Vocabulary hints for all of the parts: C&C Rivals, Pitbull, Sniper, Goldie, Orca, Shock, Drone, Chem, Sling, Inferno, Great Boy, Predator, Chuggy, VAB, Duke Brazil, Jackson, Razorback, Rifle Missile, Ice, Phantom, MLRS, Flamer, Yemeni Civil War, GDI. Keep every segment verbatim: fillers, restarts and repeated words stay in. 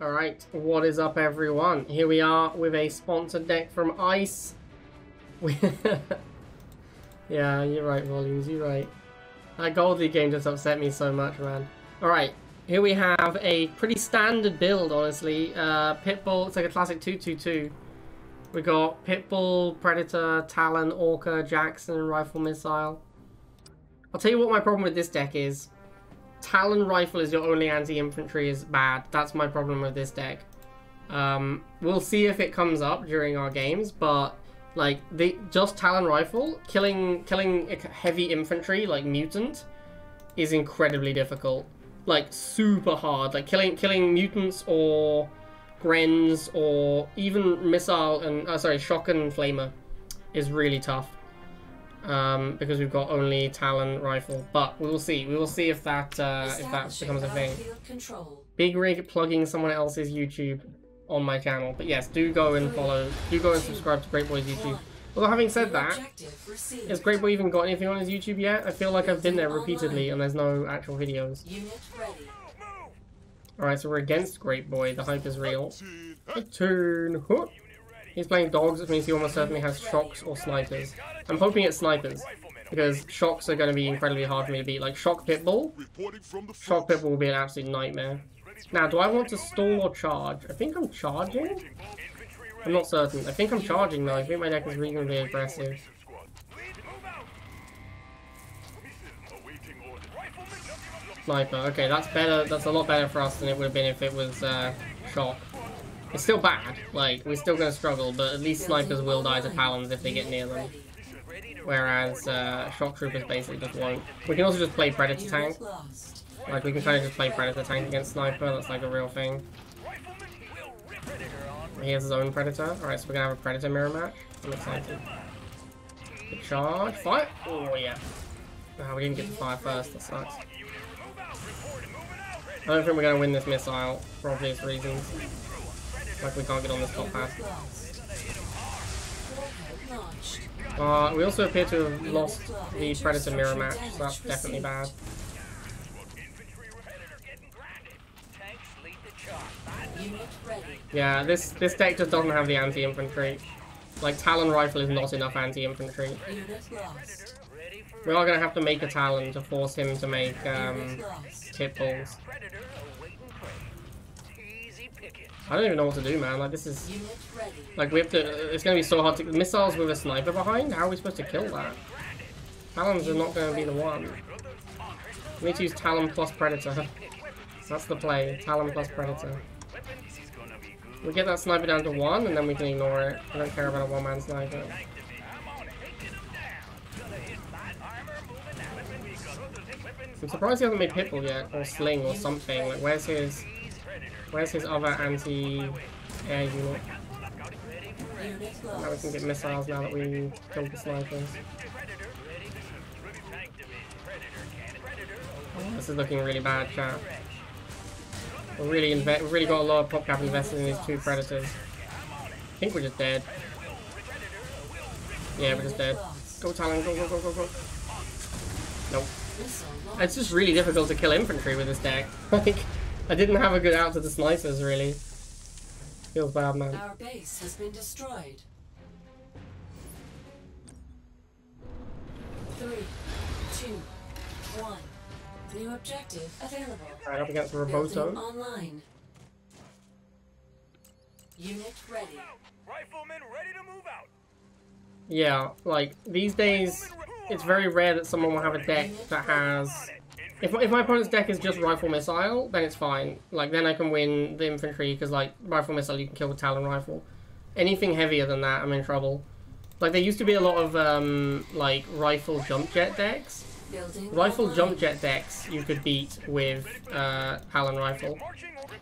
Alright, what is up everyone? Here we are with a sponsored deck from Ice. Yeah, you're right Volumes, you're right. That Goldie game just upset me so much, man. Alright, here we have a pretty standard build, honestly. Uh, Pitbull, it's like a classic two two two. We got Pitbull, Predator, Talon, Orca, Jackson, Rifle Missile. I'll tell you what my problem with this deck is. Talon Rifle is your only anti-infantry is bad. That's my problem with this deck. Um, we'll see if it comes up during our games, but like the just Talon Rifle killing killing heavy infantry like mutant is incredibly difficult. Like super hard. Like killing killing mutants or Grenz or even missile and oh, sorry Shock and Flamer is really tough. Um, because we've got only Talon Rifle, but we will see. We will see if that uh, if that becomes a thing. Control. Big Rig plugging someone else's YouTube on my channel, but yes, do go and follow. Do go and subscribe to Great Boy's YouTube. Although having said that, has Great Boy even got anything on his YouTube yet? I feel like I've been there repeatedly and there's no actual videos. All right, so we're against Great Boy. The hype is real. Turn. He's playing dogs, which means he almost certainly has shocks or snipers. I'm hoping it's snipers, because shocks are going to be incredibly hard for me to beat. Like, shock Pitbull? Shock Pitbull will be an absolute nightmare. Now, do I want to stall or charge? I think I'm charging? I'm not certain. I think I'm charging, though. I think my deck is reasonably aggressive. Sniper. Okay, that's better. That's a lot better for us than it would have been if it was uh, shock. It's still bad, like, we're still going to struggle, but at least snipers will die to Talons if they get near them. Whereas, uh, shock troopers basically just won't. We can also just play Predator Tank. Like, we can kind of just play Predator Tank against Sniper, that's like a real thing. He has his own Predator. Alright, so we're going to have a Predator mirror match. I'm excited. Good charge, fire! Oh, yeah. Oh, we didn't get the fire first, that sucks. I don't think we're going to win this missile, for obvious reasons. Like we can't get on this top pass. Uh, we also appear to have lost the Predator mirror match, so that's definitely bad. Yeah, this this deck just doesn't have the anti-infantry. Like Talon Rifle is not enough anti-infantry. We are going to have to make a Talon to force him to make um, tip balls. I don't even know what to do, man. Like, this is... Like, we have to... It's going to be so hard to... Missiles with a sniper behind? How are we supposed to kill that? Talons are not going to be the one. We need to use Talon plus Predator. That's the play. Talon plus Predator. We get that sniper down to one, and then we can ignore it. I don't care about a one-man sniper. I'm surprised he hasn't made Pitbull yet, or Sling, or something. Like, where's his... Where's his other anti-air unit? Now we can get missiles now that we killed the snipers. This is looking really bad, chat. We've really, we've really got a lot of PopCap invested in these two Predators. I think we're just dead. Yeah, we're just dead. Go Talon, go, go, go, go, go. Nope. It's just really difficult to kill infantry with this deck. Like... I didn't have a good out to the snipers, really. Feels bad, man. Our base has been destroyed. Three, two, one. New objective available. Alright, up against Roboto. Online. Unit ready. Riflemen ready to move out. Yeah, like these days, it's very rare that someone will have a deck that has. If, if my opponent's deck is just Rifle Missile, then it's fine. Like, then I can win the infantry, because, like, Rifle Missile, you can kill with Talon Rifle. Anything heavier than that, I'm in trouble. Like, there used to be a lot of, um, like, Rifle Jump Jet decks. Rifle Jump Jet decks you could beat with, uh, Talon Rifle.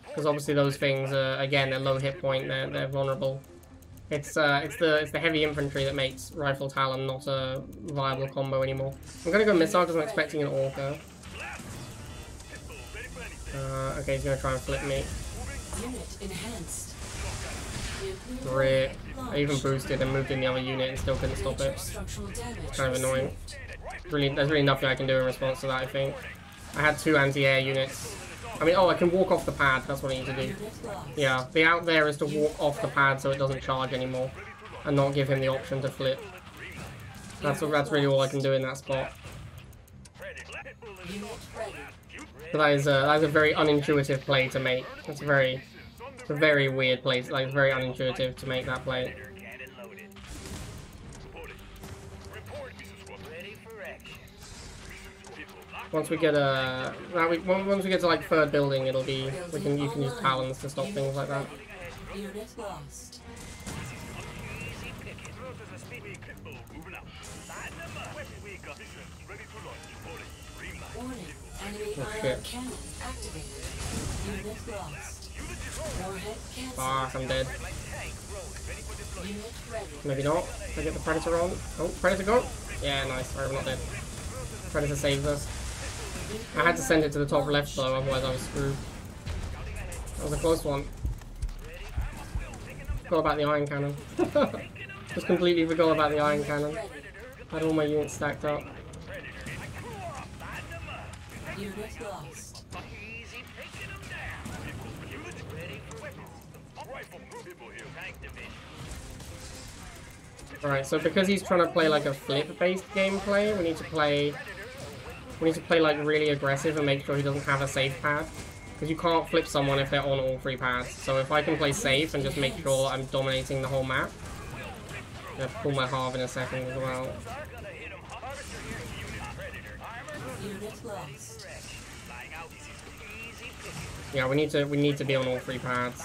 Because, obviously, those things are, again, they're low hit point, they're, they're vulnerable. It's, uh, it's the it's the heavy infantry that makes Rifle Talon not a viable combo anymore. I'm gonna go Missile, because I'm expecting an Orca. Uh, okay, he's gonna try and flip me. Rip. I even boosted and moved in the other unit and still couldn't stop it. Kind of annoying. Really, there's really nothing I can do in response to that, I think. I had two anti-air units I mean, oh, I can walk off the pad. That's what I need to do. Yeah, the out there is to walk off the pad so it doesn't charge anymore and not give him the option to flip. That's, that's really all I can do in that spot. So that is a, that is a very unintuitive play to make. It's a very, it's a very weird play. Like, it's very unintuitive to make that play. Once we get a, now we, once we get to like third building, it'll be we can you can use talons to stop things like that. Oh shit! Fuck! I'm dead. Maybe not. Can I get the Predator on? Oh, Predator go! Yeah, nice. Sorry, I'm not dead. Predator saves us. I had to send it to the top left though, otherwise I was screwed. That was a close one. Forgot about the iron cannon. Just completely forgot about the iron cannon. Had all my units stacked up. Alright, so because he's trying to play like a flip-based gameplay, we need to play... We need to play like really aggressive and make sure he doesn't have a safe pad, because you can't flip someone if they're on all three pads. So if I can play safe and just make sure I'm dominating the whole map, I'm gonna pull my halve in a second as well. Yeah, we need to we need to be on all three pads.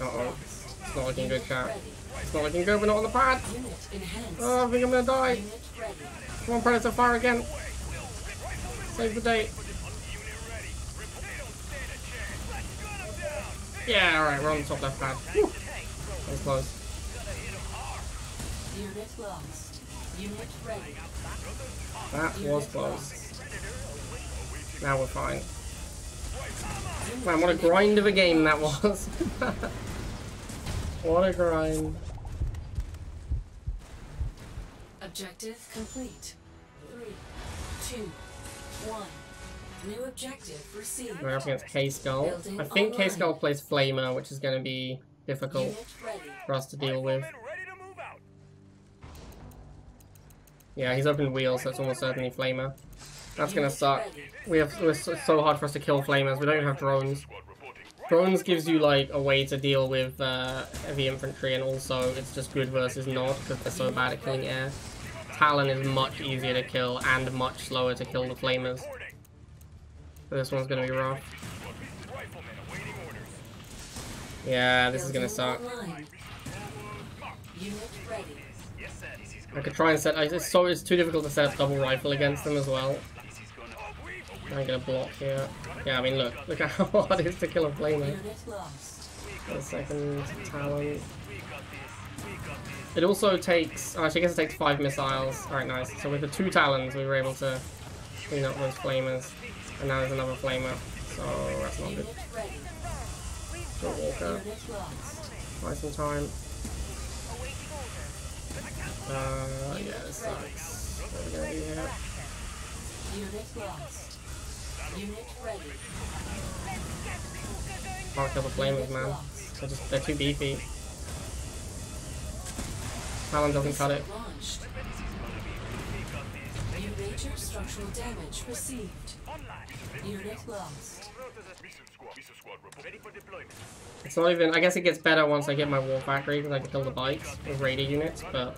Uh oh, it's not looking good, chat. It's not looking good, we're not on the pad! Oh, I think I'm gonna die! Come on, Predator, fire again! Save the date! Yeah, alright, we're on the top left pad. Woo. That was close. That was close. Now we're fine. Man, what a grind of a game that was! What a grind. Objective complete. Three, two, one. New objective received. We're up against K-Skull. I think K-Skull plays Flamer, which is going to be difficult for us to deal with. Yeah, he's opened wheels, so it's almost certainly Flamer. That's going to suck. We have, it's so hard for us to kill Flamers. We don't have drones. Drones gives you like a way to deal with uh, heavy infantry, and also it's just good versus not because they're so bad at killing air. Talon is much easier to kill and much slower to kill the flamers. So this one's gonna be rough. Yeah, this is gonna suck. I could try and set. It's so it's too difficult to set up double rifle against them as well. I'm gonna block here. Yeah, I mean, look, look how hard it is to kill a flamer. A second talent. It also takes, oh, actually, I guess it takes five missiles. Alright, nice. So with the two talons, we were able to clean up those flamers. And now there's another flamer. So that's not good. Don't walk out. Buy some time. Uh, yeah, this sucks. What are we gonna do here? Can't kill the flamers, man. They're just they're too beefy. Talon doesn't cut it. Major structural damage received. Unit lost. It's not even. I guess it gets better once I get my war factory because I can kill the bikes with raider units, but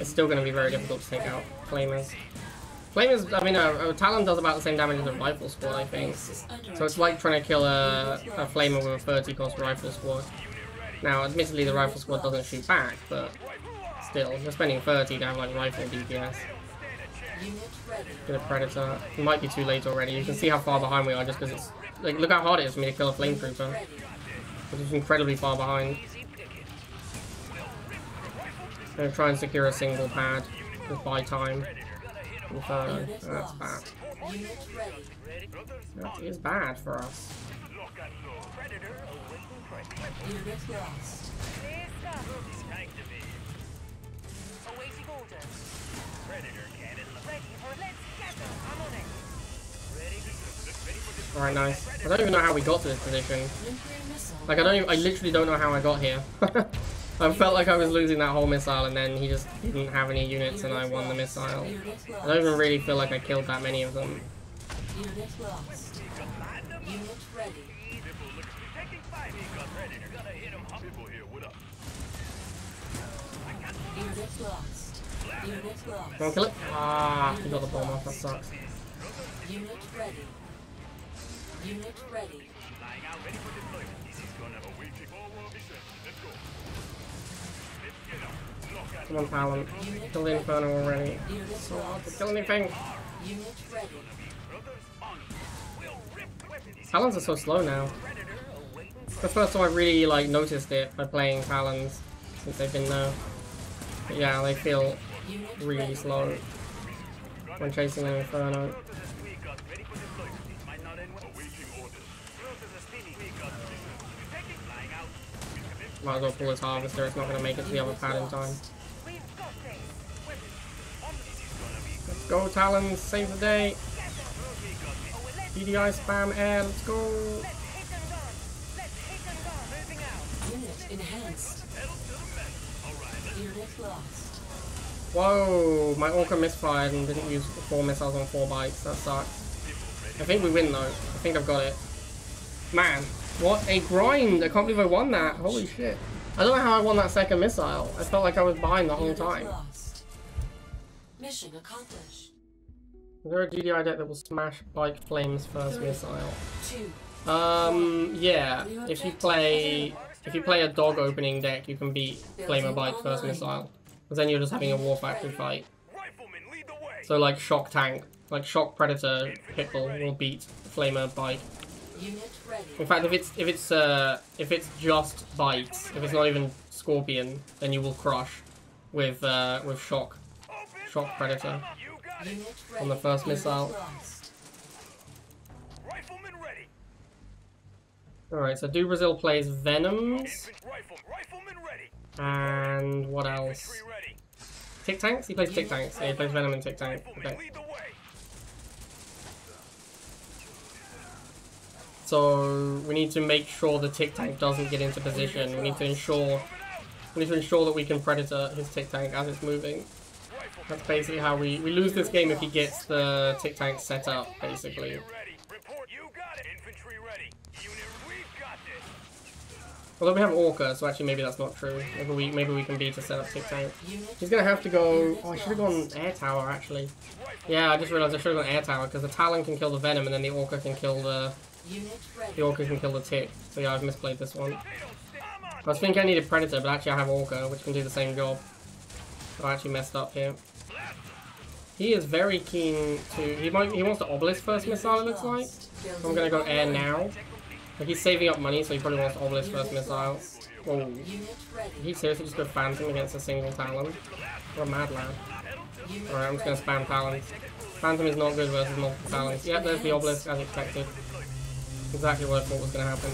it's still going to be very difficult to take out flamers. Flamers, I mean, uh, Talon does about the same damage as a rifle squad, I think. So it's like trying to kill a, a flamer with a thirty cost rifle squad. Now, admittedly, the rifle squad doesn't shoot back, but still, you're spending thirty to have like rifle D P S. Get a Predator. It might be too late already. You can see how far behind we are just because it's like look how hard it is for me to kill a flametrooper. Which is incredibly far behind. I'm gonna try and secure a single pad with buy time. Uh, that's bad. That is bad for us. orders. Predator cannon. Ready for let's scatter. I'm on it. Ready to ready for Alright, nice. I don't even know how we got to this position. Like I don't even, I literally don't know how I got here. I felt like I was losing that whole missile and then he just didn't have any units and I won the missile. I don't even really feel like I killed that many of them. Unit lost. Unit ready. Unit lost. Unit lost. Don't kill it. Ah, he got the bomb off. That sucks. Unit ready. Unit ready. Lying out ready for deployment. This is gonna have a week before war mission. Let's go. Let's get up. Come on, Talon. Kill the Inferno already. So hard to kill anything. Unit ready. Talons are so slow now. It's the first time I really like noticed it by playing Talons since they've been there. But yeah, they feel really slow when chasing an Inferno. Might as well pull his harvester, it's not going to make it to the other pad in time. Let's go Talons, save the day! G D I spam air, let's go! Unit enhanced. Unit lost. Whoa, my Orca misfired and didn't use four missiles on four bites, that sucks. I think we win though, I think I've got it. Man, what a grind, I can't believe I won that, holy shit. I don't know how I won that second missile, I felt like I was behind the whole time. Mission accomplished. Is there a G D I deck that will smash Bike Flame's first Three, missile? Two, um, yeah. If you play, if you play a dog opening deck, you can beat Flamer Bike first missile. Because then you're just having a war factory fight. So like Shock Tank, like Shock Predator, Pitbull will beat Flamer Bike. In fact, if it's if it's uh if it's just Bikes, if it's not even Scorpion, then you will crush with uh with Shock, Shock Predator. On the first missile. Alright, so Duke Brazil plays Venoms. And what else? Tick Tanks? He plays Tick Tanks. Yeah, he plays Venom and Tick Tank. Okay. So we need to make sure the Tick Tank doesn't get into position. We need to ensure we need to ensure that we can Predator his Tick Tank as it's moving. That's basically how we, we lose this game if he gets the Tic Tac set up, basically. Although we have Orca, so actually maybe that's not true. Maybe we maybe we can be to set up Tic Tac. He's gonna have to go... Oh, I should've gone Air Tower, actually. Yeah, I just realized I should've gone Air Tower, because the Talon can kill the Venom, and then the Orca can kill the... The Orca can kill the Tick. So yeah, I've misplayed this one. I was thinking I needed Predator, but actually I have Orca, which can do the same job. I actually messed up here. He is very keen to... He might, he wants to Obelisk first missile, it looks like. I'm going to go air now. Like, he's saving up money, so he probably wants to Obelisk first missile. Whoa. He seriously just go Phantom against a single Talon? What a mad lad. Alright, I'm just going to spam Talons. Phantom is not good versus multiple Talons. Yep, there's the Obelisk, as expected. Exactly what I thought was going to happen.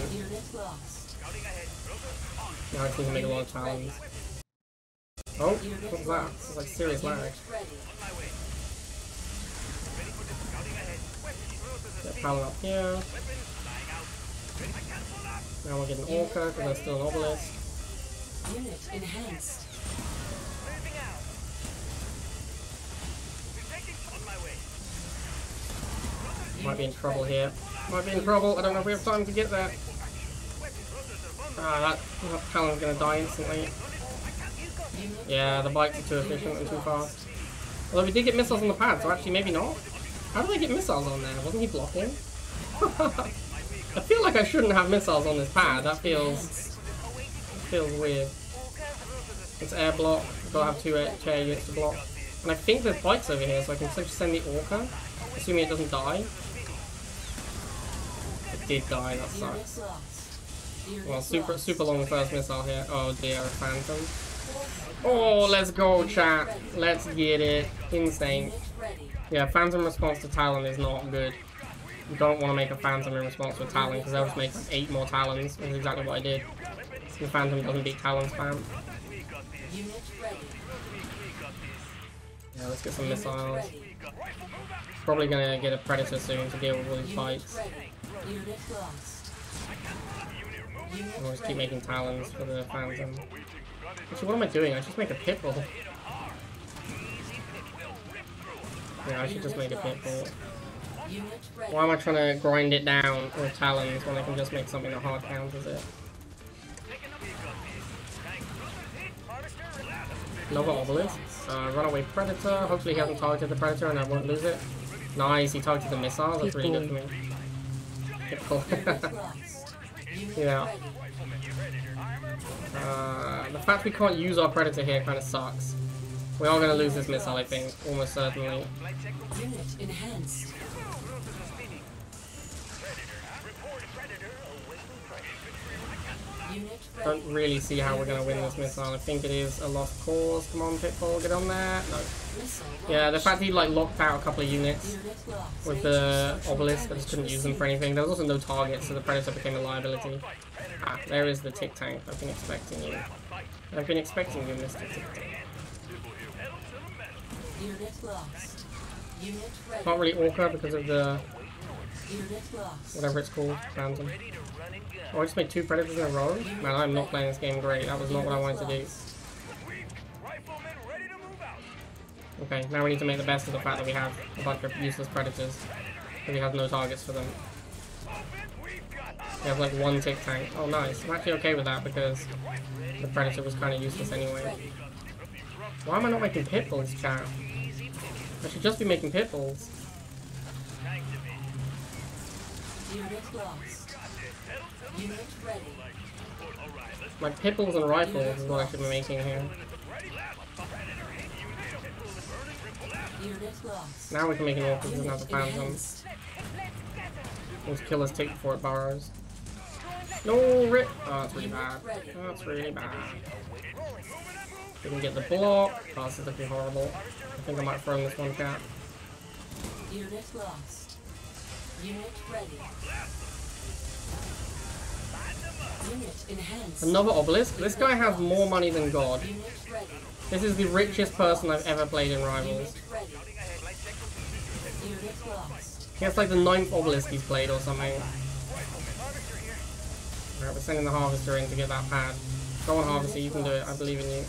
Now I just need to make a lot of Talons. Oh, what's that? It's like serious lag. Get Talon up here. Now we'll get an Orca because there's still an Obelisk. Might be in trouble here. Might be in trouble. I don't know if we have time to get there. Ah, that, that Talon's gonna die instantly. Yeah, the bikes are too efficient and too fast. Although we did get missiles on the pad, so actually maybe not. How did I get missiles on there? Wasn't he blocking? I feel like I shouldn't have missiles on this pad. That feels... feels weird. It's air block. We've got to have two air, two air units to block. And I think there's bikes over here, so I can just send the Orca. Assuming it doesn't die. It did die, that sucks. Well, super, super long first missile here. Oh dear, a Phantom. Oh, let's go, chat. Let's get it. Insane. Yeah, Phantom response to Talon is not good. You don't want to make a Phantom in response to a Talon, because they'll just make like, eight more Talons, which is exactly what I did. So the Phantom doesn't beat Talon spam. Yeah, let's get some missiles. Probably gonna get a Predator soon to deal with all these fights. I'll just keep making Talons for the Phantom. Actually, what am I doing? I should just make a Pitbull. Yeah, I should just make a Pitbull. Why am I trying to grind it down with Talons when I can just make something that hard counters it? Another Obelisk. Uh, runaway Predator. Hopefully he hasn't targeted the Predator and I won't lose it. Nice, he targeted the missile. That's really good for me. Pitbull. Yeah. Uh, the fact we can't use our Predator here kind of sucks. We are going to lose this missile, I think. Almost certainly. Don't really see how we're going to win this missile. I think it is a lost cause. Come on, Pitbull, get on there. No. Yeah, the fact he like locked out a couple of units with the Obelisk, I just couldn't use them for anything. There was also no target, so the Predator became a liability. Ah, there is the Tick Tank. I've been expecting you. I've been expecting you, Mister Tick Tank. Can't really Orca because of the whatever it's called, Phantom. Oh, I just made two Predators in a row? Man, I'm not playing this game great. That was not what I wanted to do. Okay, now we need to make the best of the fact that we have a bunch of useless Predators. Because we have no targets for them. We have like one Tick Tank. Oh, nice. I'm actually okay with that because the Predator was kind of useless anyway. Why am I not making Pitbulls, chat? I should just be making Pitbulls. My Pitbulls and Rifles is what I should be making here. Now we can make an Orca with another Phantom. Let's kill this Tick before it burrows. No, rip! Oh, that's really bad. Oh, that's really bad. We can get the block. Oh, this is looking horrible. I think I might throw in this one cat. Unit lost. Unit ready. Unit enhanced. Another Obelisk? This guy has more money than God. This is the richest person I've ever played in Rivals. He has like the ninth Obelisk he's played or something. Alright, we're sending the Harvester in to get that pad. Go on, Harvester, you can do it. I believe in you.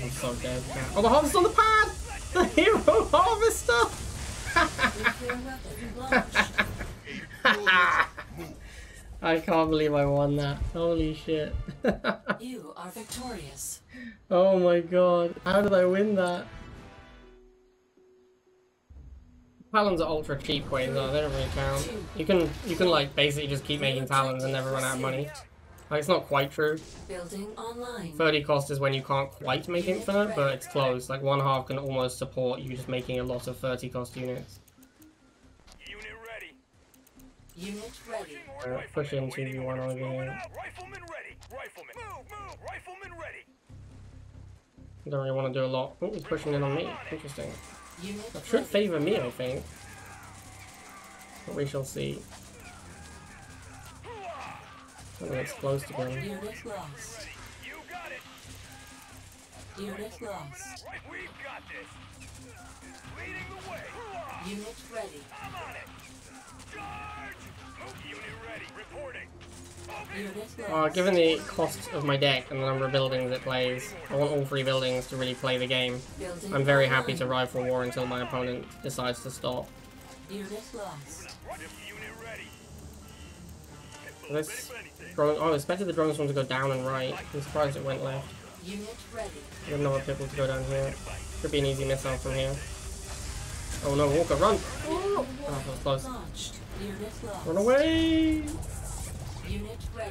I'm so dead. Oh, the Harvester's on the pad! The hero Harvester! I can't believe I won that. Holy shit. You are victorious. Oh my god. How did I win that? Talons are ultra cheap coins though, they don't really count. You can you can like basically just keep making Talons and never run out of money. Like, it's not quite true. thirty cost is when you can't quite make Inferno, but it's close. Like, one half can almost support you just making a lot of thirty cost units. Unit ready. Unit ready. Uh, push in two v one over here. I don't really want to do a lot. Oh, he's pushing in on me. Interesting. That should favor me, I think. But we shall see. I don't know, it's close to going. Unit lost. You got it. Unit lost. We've got this. Leading the way. Unit ready. I'm on it. Charge. Unit ready. Reporting. Uh, given the cost of my deck and the number of buildings it plays, I want all three buildings to really play the game. I'm very happy to ride for war until my opponent decides to stop. Unit lost. This drone, oh, I expected the drone swarm to go down and right. I'm surprised it went left. I have no other people to go down here. Could be an easy missile from here. Oh no, Walker, run! Oh, that was close. Run away!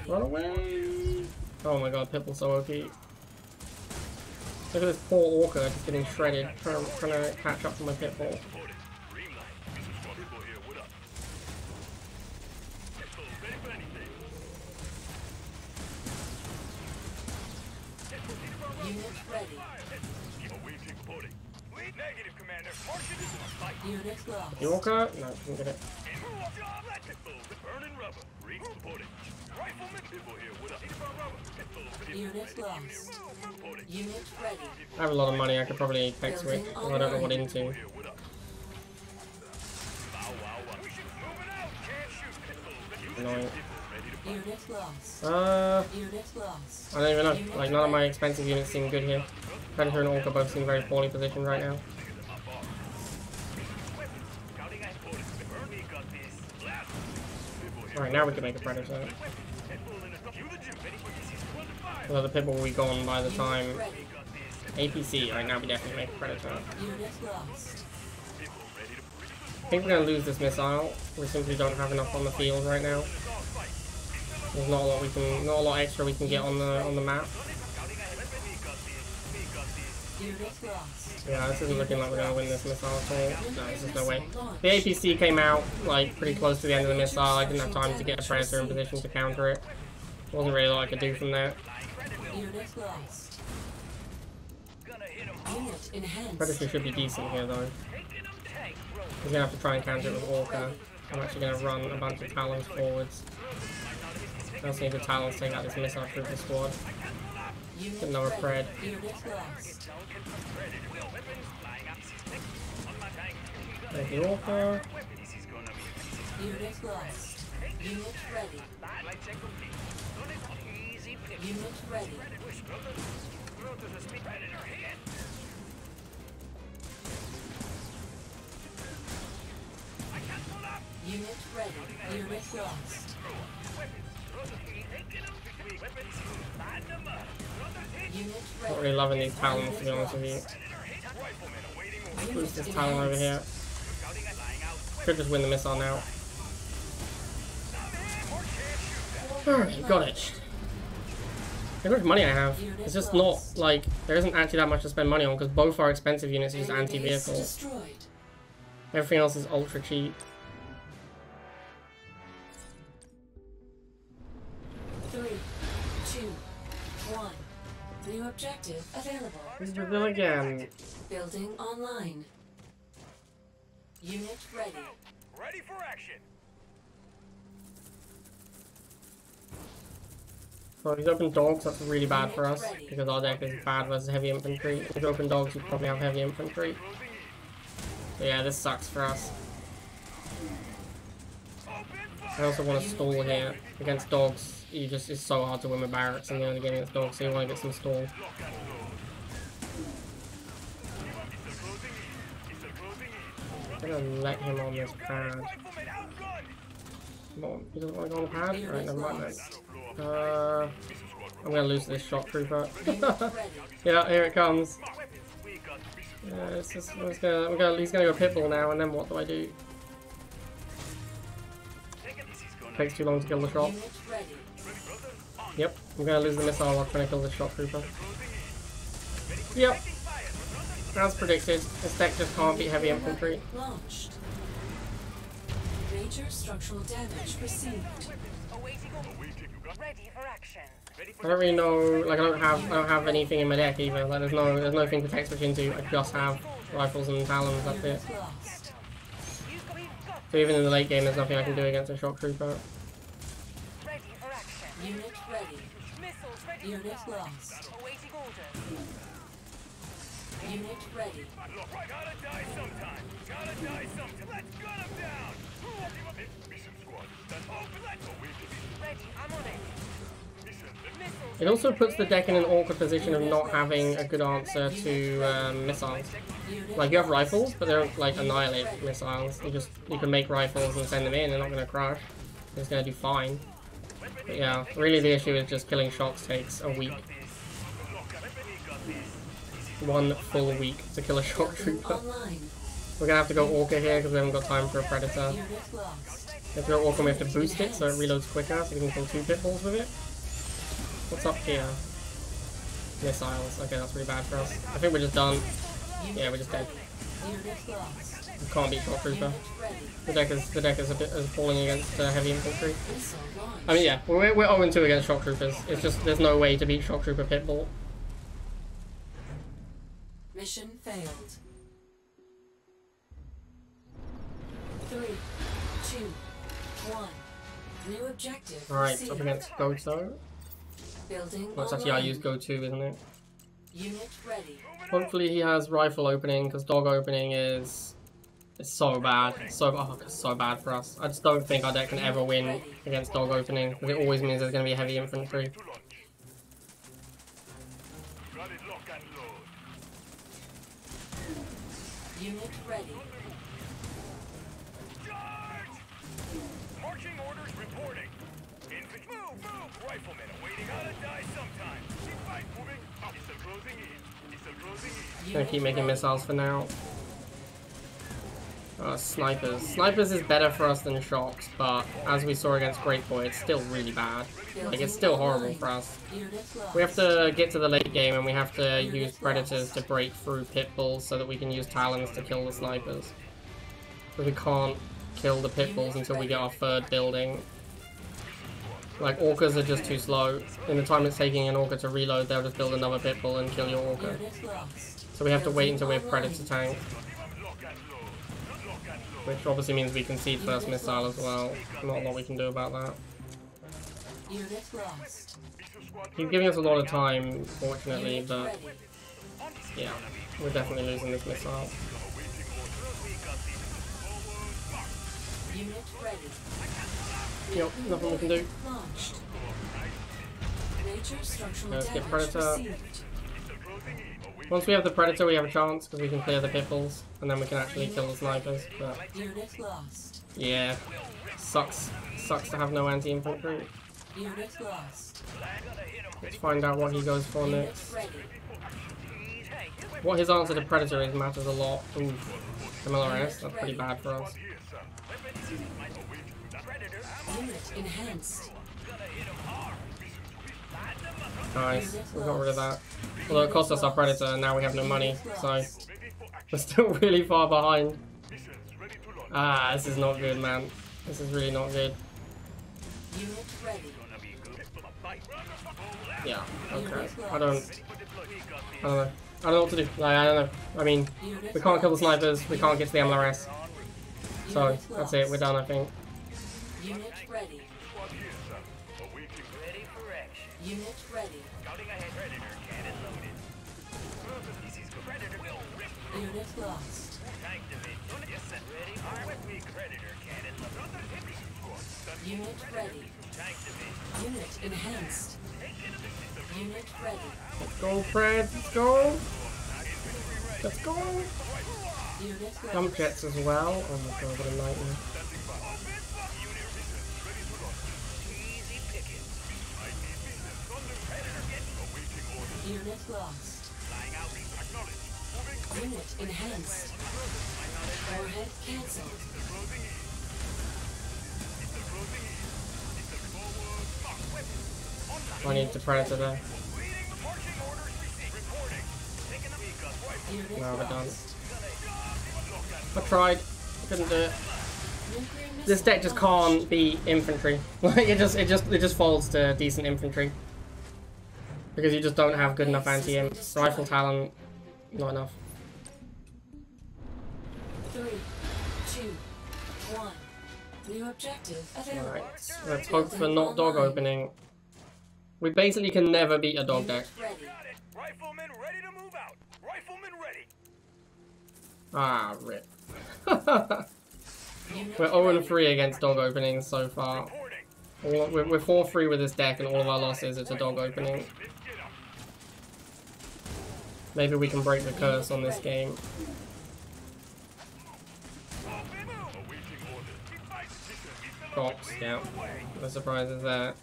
Run away! Oh my god, Pitbull's so O P. Look at this poor Orca just getting shredded, trying to, trying to catch up to my Pitbull. Negative, Commander. Martian is on site. Unit lost. You Orca? No, I'm gonna. Unit lost. Unit ready. I have a lot of money I could probably fix with. Well, I don't know what into. Annoying. Uh, I don't even know. Like, none of my expensive units seem good here. Predator and Orca both seem very poorly positioned right now. Alright, now we can make a Predator. Well, the Pitbull will be gone by the time. A P C, alright, now we definitely make a Predator. I think we're going to lose this missile. We simply don't have enough on the field right now. There's not a lot we can, not a lot extra we can get on the on the map. Yeah, this isn't looking like we're gonna win this missile at all. No, there's just no way. The A P C came out like pretty close to the end of the missile. I didn't have time to get a Predator in position to counter it. Wasn't really a lot I could do from there. Predator should be decent here though. He's gonna have to try and counter it with Orca. I'm actually gonna run a bunch of Talons forwards. I also need the Talons to take out this missile through the squad. Get another Pred. Take the Orca. Unit ready. Unit lost. Not really loving these Talons, to be honest with you. Boost this Talon over here. Could just win the missile now. Alright, got it. Look how much money I have. It's just not, like, there isn't actually that much to spend money on because both our expensive units use anti-vehicle. Everything else is ultra cheap. New objective available. This is Brazil again. Building online. Unit ready. Ready for action. Well, if he's open dogs, that's really bad for us because our deck is bad versus heavy infantry. If he's open dogs, you probably have heavy infantry. So yeah, this sucks for us. I also want to stall here against dogs. You just, it's so hard to win with barracks and the only game against dogs, so you want to get some stall. I'm gonna let him on this pad. What, he doesn't want to go on the pad? Alright, never mind that. Uh, I'm gonna lose this shock trooper. Yeah, here it comes. Yeah, it's just, I'm just gonna, I'm gonna, he's gonna go Pitbull now, and then what do I do? Takes too long to kill the shot. Yep, I'm gonna lose the missile while trying to kill the shock trooper. Yep. As predicted, this deck just can't beat heavy infantry. Major structural damage received. I don't really know, like I don't have I don't have anything in my deck either. Like there's no there's nothing to text switch into. I just have rifles and Talons, that's it. So even in the late game there's nothing I can do against a shock trooper. Unit ready. Missiles ready. Unit lost. Awaiting orders. Unit ready. Gotta die sometime. Gotta die sometime. Let's gun him down. Mission squad. That's open. Let's go. Ready. I'm on it. It also puts the deck in an awkward position of not having a good answer to um, missiles. Like you have rifles, but they don't like annihilate missiles. You just you can make rifles and send them in. They're not going to crash. They're just going to do fine. But yeah, really the issue is just killing shocks takes a week. One full week to kill a shock trooper. We're gonna have to go Orca here because we haven't got time for a Predator. If we go Orca we have to boost it so it reloads quicker so we can kill two Pitbulls with it. What's up here? Missiles. Okay, that's really bad for us. I think we're just done. Yeah, we're just dead. We can't beat Shock Trooper. The deck is the deck is a bit is falling against uh, heavy infantry. I mean, yeah, we're we're zero and two against Shock Troopers. It's just there's no way to beat Shock Trooper Pitbull. Mission failed. Three, two, one. New objective. Right, up against Gozo. Building. Well, it's actually I use Go two, isn't it? Unit ready. Hopefully he has rifle opening, because dog opening is it's so bad. So oh, it's so bad for us. I just don't think our deck can ever win against dog opening, because it always means there's going to be heavy infantry. Unit ready. Riflemen waiting on a die sometime. Keep fight moving. He's still closing in. He's still closing in. Gonna keep making missiles for now. Oh, snipers. Snipers is better for us than shocks, but as we saw against Great Boy, it's still really bad. Like, it's still horrible for us. We have to get to the late game and we have to use Predators to break through Pitbulls so that we can use Talons to kill the snipers. But we can't kill the Pitbulls until we get our third building. Like, Orcas are just too slow. In the time it's taking an Orca to reload, they'll just build another Pitbull and kill your Orca. So we have to wait until we have Predator tank. Which obviously means we concede first missile as well. Not a lot we can do about that. He's giving us a lot of time, fortunately, but... yeah, we're definitely losing this missile. Yep, nothing we can do. Let's get Predator. Once we have the Predator, we have a chance, because we can clear the Pitbulls, and then we can actually kill the snipers. But yeah, sucks. Sucks to have no anti-infantry. Let's find out what he goes for next. What his answer to Predator is matters a lot. Ooh, M L R S, that's pretty bad for us. Unit enhanced. Nice, we got rid of that. Although it cost us our Predator and now we have no money, so we're still really far behind. Ah, this is not good, man. This is really not good. Yeah, okay. I don't... I don't know. I don't know what to do. Like, I don't know. I mean, we can't kill the snipers, we can't get to the M L R S. So, that's it, we're done, I think. Unit ready. Ready for action. Unit ready. Scouting ahead. Predator cannon loaded. This is Predator will rip. Unit lost. Tank division. Yes, sir. Ready. Arm with me. Predator cannon loaded. Unit ready. Tank division. Unit enhanced. Unit ready. Let's go, Fred. Let's go. Let's go. Jump jets as well. Oh my god, what a nightmare. Unit lost. Unit enhanced. Warhead cancelled. I need the Predator there. No, we're done. I tried. I couldn't do it. This deck just can't be infantry. Like it just, it just, it just falls to decent infantry. Because you just don't have good enough anti-aim. Rifle Talon, not enough. Three, two, one. New objective available. Alright, let's hope for not dog opening. We basically can never beat a dog deck. Riflemen ready to move out. Riflemen ready. Ah, rip. We're zero and three against dog openings so far. We're four three with this deck, and all of our losses it's a dog opening. Maybe we can break the curse on this game. Box, yeah. No surprises there.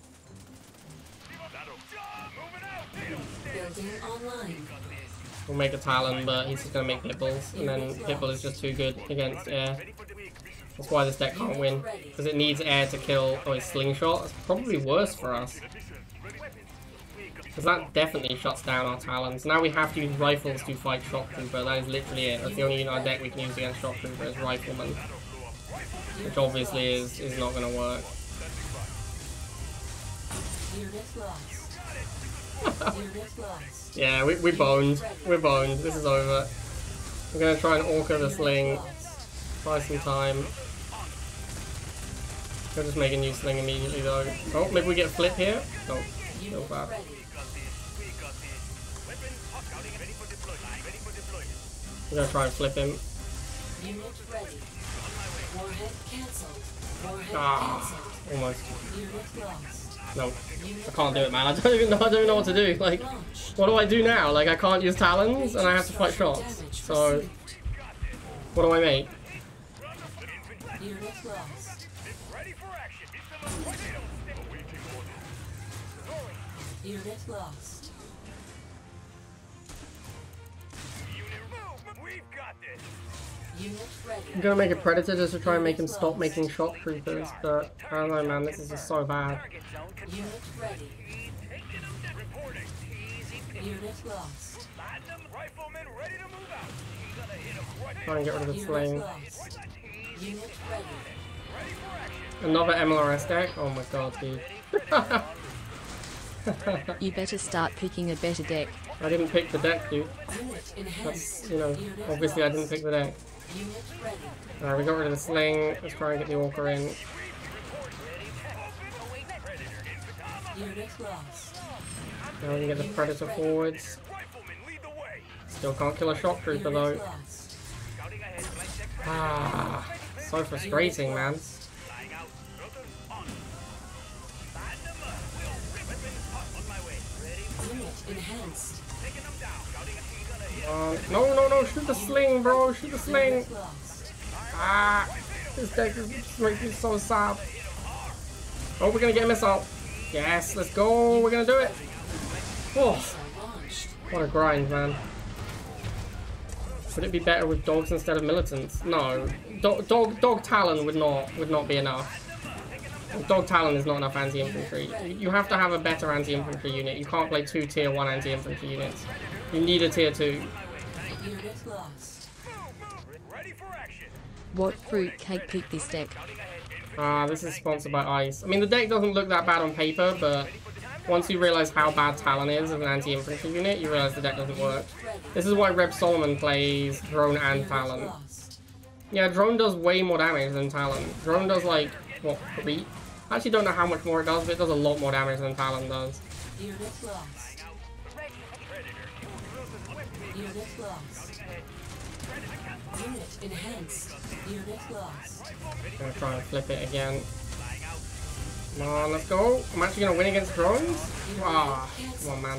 We'll make a Talon, but he's just going to make Pitbulls, and then Pitbull is just too good against air. That's why this deck can't win, because it needs air to kill. Oh, it's slingshot. That's probably worse for us, because that definitely shuts down our Talons. Now we have to use rifles to fight Shock Trooper. That is literally it. That's the only in our deck we can use against Shock Trooper is Rifleman, which obviously is is not going to work. Yeah, we we boned. We're boned. This is over. We're going to try and Orca the Sling. Buy some time. They'll just make a new Sling immediately though. Oh, maybe we get flip here? Oh, so far. We're gonna try and flip him. Ah, almost. No, I can't do it, man. I don't even know. I don't know what to do. Like, what do I do now? Like, I can't use Talons, and I have to fight shots. So, what do I make? Unit lost. We've got this. I'm gonna make a Predator just to try and make him stop making shock troopers, but I don't know, man, this is just so bad. Unit ready. Unit lost. Try and get rid of the Sling. Another M L R S deck? Oh my god, dude. You better start picking a better deck. I didn't pick the deck, dude. That's, you know, obviously I didn't pick the deck. Alright, we got rid of the Sling. Let's try and get the Orca in. Now we can get the Predator forwards. Still can't kill a Shock Trooper though. Ah, so frustrating, man. Enhanced. Uh, no, no, no, shoot the Sling, bro, shoot the Sling. Ah, this deck is making me so sad. Oh, we're gonna get a missile. Yes, let's go, we're gonna do it. Oh, what a grind, man. Would it be better with dogs instead of militants? No, dog, dog, dog Talon would not, would not be enough. Dog Talon is not enough anti-infantry. You have to have a better anti-infantry unit. You can't play two tier one anti-infantry units. You need a tier two. What fruitcake picked this deck? Ah, this is sponsored by Ice. I mean, the deck doesn't look that bad on paper, but once you realize how bad Talon is as an anti-infantry unit, you realize the deck doesn't work. This is why Rev Solomon plays Drone and Talon. Yeah, Drone does way more damage than Talon. Drone does like, what, three? I actually don't know how much more it does, but it does a lot more damage than Talon does. Unit lost. Unit lost. Unit enhanced. Unit lost. I'm gonna try and flip it again. Come on, let's go. I'm actually gonna win against drones? Ah, come on, man.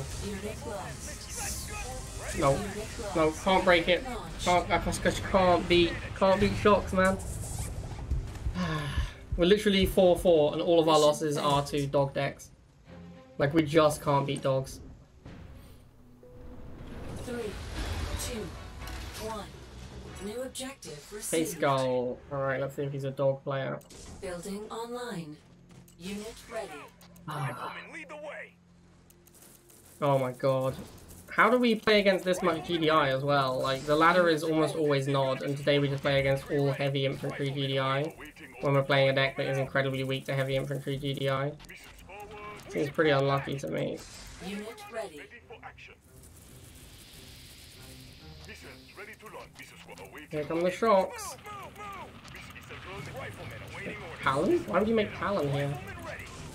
No, no, can't break it. Can't, I just can't beat, can't beat shocks, man. We're literally four four and all of our losses are to dog decks. Like, we just can't beat dogs. three, two, one. New objective received. Face goal. Alright, let's see if he's a dog player. Building online. Unit ready. Ah. Oh my god. How do we play against this much G D I as well? Like, the ladder is almost always Nod, and today we just play against all heavy infantry G D I when we're playing a deck that is incredibly weak to heavy infantry G D I. Seems pretty unlucky to me. Unit ready. Here come the shocks. Talon? Why would you make Talon here?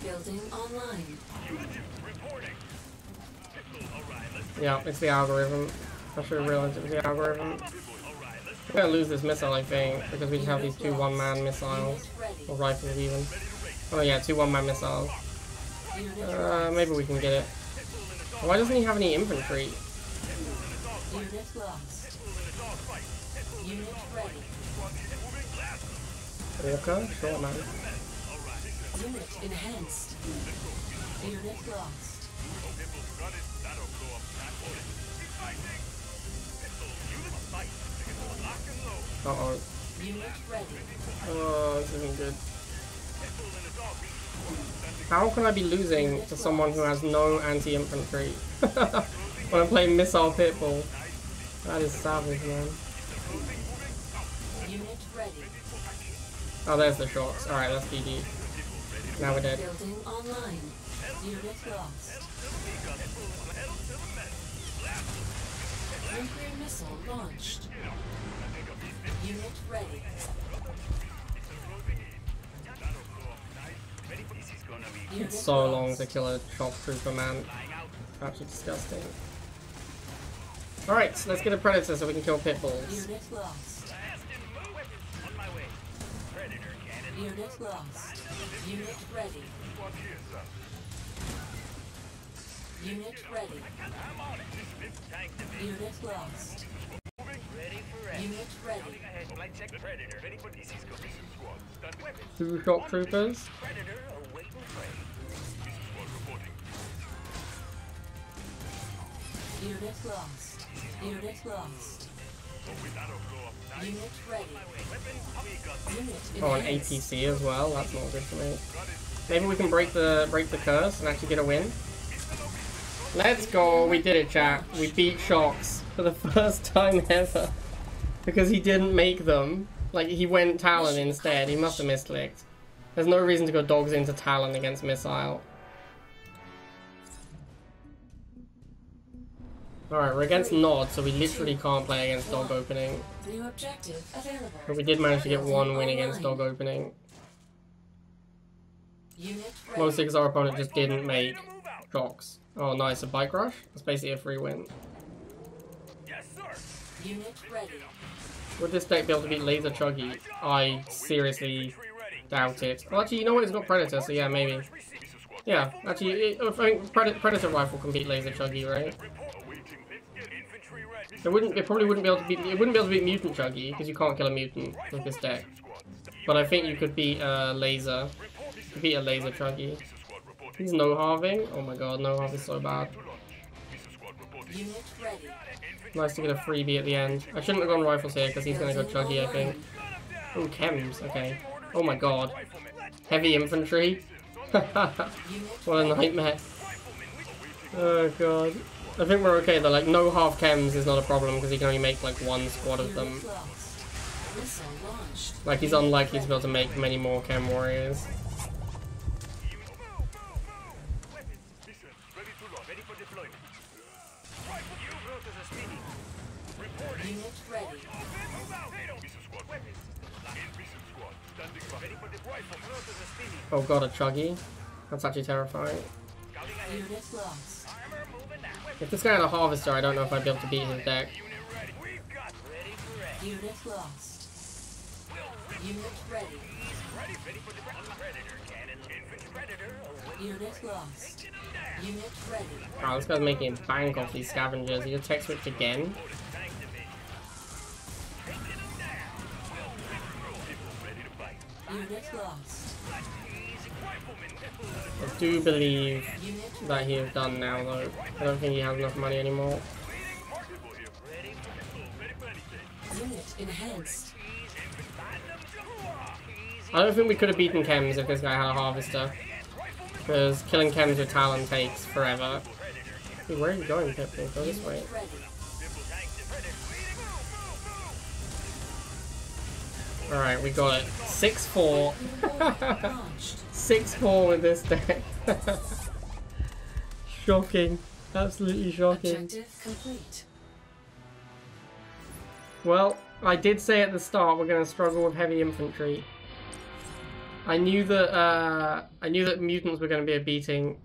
Building online. Yeah, it's the algorithm. I should have realized it was the algorithm. We're gonna lose this missile, I think, because we just have these two one-man missiles. Or rifles, even. Oh yeah, two one-man missiles. Uh, maybe we can get it. Why doesn't he have any infantry? Okay, sure, man. Unit enhanced. Unit lost. Uh oh. Oh, this isn't good. How can I be losing to someone who has no anti-infantry when I'm playing Missile Pitbull? That is savage, man. Oh, there's the shots. Alright, that's G D. Now we're dead. Nuclear missile launched. Unit ready. It's so long to kill a Shock Trooper, man. Absolutely disgusting. Alright, so let's get a Predator so we can kill Pitbulls. Unit lost. On my way. Predator cannon. Unit lost. Unit ready. Unit ready. Unit lost. Unit ready. Two Shock Troopers. Unit lost. Unit lost. Unit ready. Oh, an A T C as well. That's not good for me. Maybe we can break the break the curse and actually get a win. Let's go. We did it, chat. We beat Shocks for the first time ever because he didn't make them. Like, he went Talon instead. He must have misclicked. There's no reason to go dogs into Talon against Missile. Alright, we're against Nod, so we literally can't play against Dog Opening. But we did manage to get one win against Dog Opening. Most things our opponent just didn't make Shocks. Oh nice, a Bike Rush? That's basically a free win. Would this deck be able to beat Laser Chuggy? I seriously doubt it. Well, actually, you know what? It's not Predator, so yeah, maybe. Yeah, actually, it, I think Predator Rifle can beat Laser Chuggy, right? It wouldn't. It probably wouldn't be able to beat. It wouldn't be able to beat Mutant Chuggy because you can't kill a mutant with this deck. But I think you could beat a uh, laser. You could beat a laser Chuggy. He's no halving. Oh my god, no halving is so bad. Nice to get a freebie at the end. I shouldn't have gone rifles here because he's gonna go Chuggy, I think. Oh, Chems. Okay. Oh my god. Heavy infantry. What a nightmare. Oh god. I think we're okay though, like no half chems is not a problem because he can only make like one squad of them. Like he's unlikely to be able to make many more chem warriors. Oh god, a Chuggy? That's actually terrifying. If this guy had a harvester, I don't know if I'd be able to beat his deck. Unit lost. Unit ready. Unit lost. Unit ready. Wow, this guy's making a bank off these scavengers. He attack switch again. Unit lost. I do believe that he is done now though. I don't think he has enough money anymore. I don't think we could have beaten Chems if this guy had a harvester. Because killing Chems with Talon takes forever. Dude, where are you going, Pitbull? Go this way. Alright, we got it. six four. six four with this deck. Shocking. Absolutely shocking. Objective complete. Well, I did say at the start we're going to struggle with heavy infantry. I knew that uh, I knew that mutants were going to be a beating.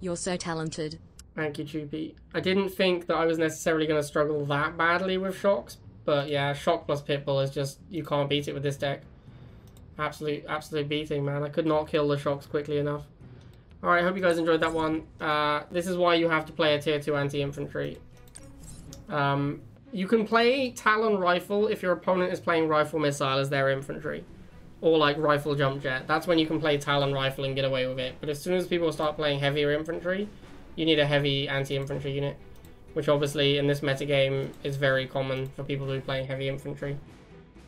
You're so talented. Thank you, Choopy. I didn't think that I was necessarily going to struggle that badly with Shocks. But yeah, Shock plus Pitbull is just, you can't beat it with this deck. Absolute, absolute beating, man. I could not kill the Shocks quickly enough. Alright, hope you guys enjoyed that one. Uh, this is why you have to play a tier two anti-infantry. Um, you can play Talon Rifle if your opponent is playing Rifle Missile as their infantry. Or like Rifle Jump Jet. That's when you can play Talon Rifle and get away with it. But as soon as people start playing heavier infantry, you need a heavy anti-infantry unit. Which obviously in this metagame is very common for people who are playing heavy infantry.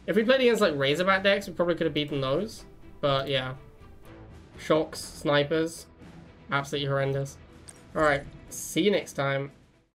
If we played against like Razorback decks, we probably could have beaten those. But yeah. Shocks, snipers, absolutely horrendous. Alright, see you next time.